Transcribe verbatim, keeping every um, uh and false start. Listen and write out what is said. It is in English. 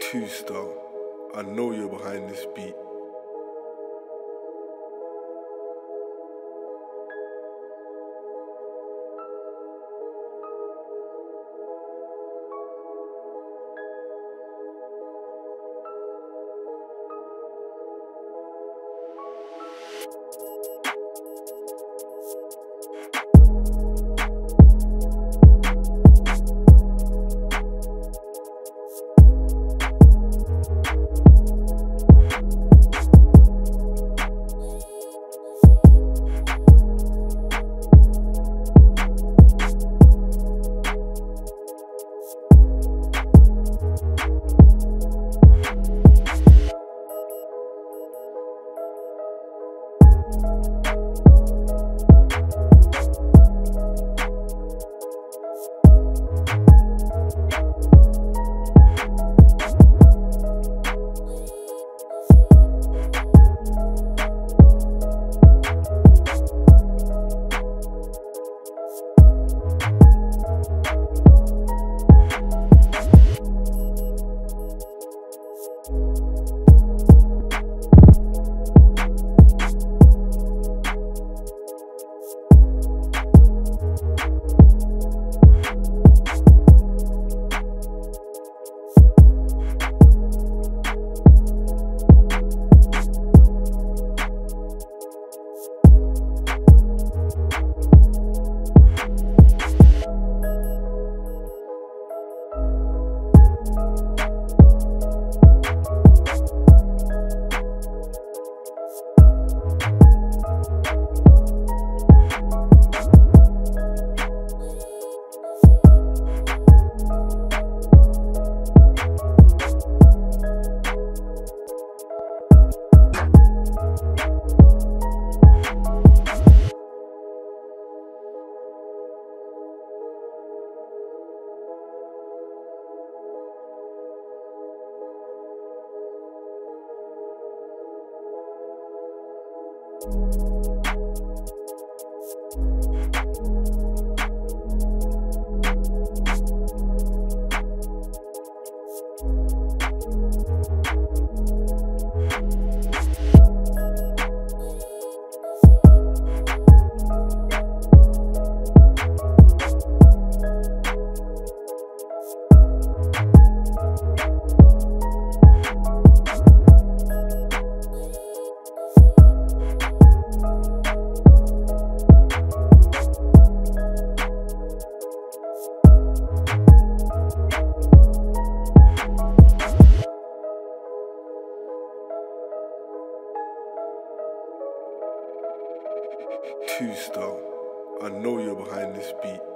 two S T Y, I know you're behind this beat. two S T Y, I know you're behind this beat.